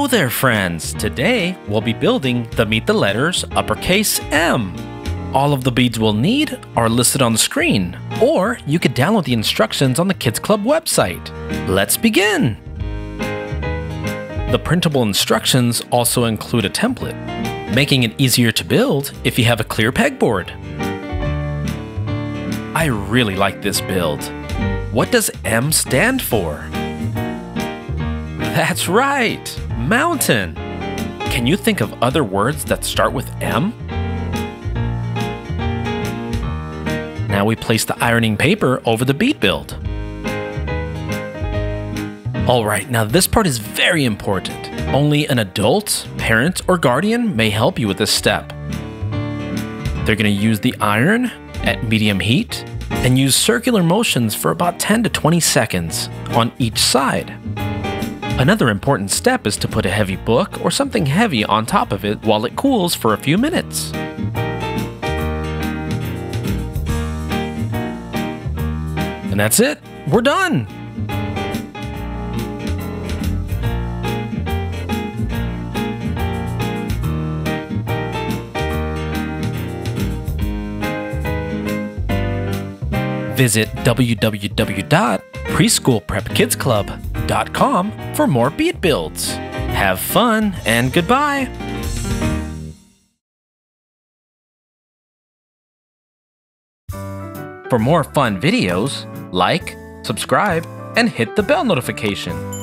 Hello there, friends! Today, we'll be building the Meet the Letters uppercase M. All of the beads we'll need are listed on the screen, or you could download the instructions on the Kids Club website. Let's begin! The printable instructions also include a template, making it easier to build if you have a clear pegboard. I really like this build. What does M stand for? That's right, mountain. Can you think of other words that start with M? Now we place the ironing paper over the bead build. All right, now this part is very important. Only an adult, parent, or guardian may help you with this step. They're gonna use the iron at medium heat and use circular motions for about 10 to 20 seconds on each side. Another important step is to put a heavy book or something heavy on top of it while it cools for a few minutes. And that's it, we're done. Visit www.preschoolprepkidsclub.com for more bead builds. Have fun and goodbye! For more fun videos, like, subscribe, and hit the bell notification.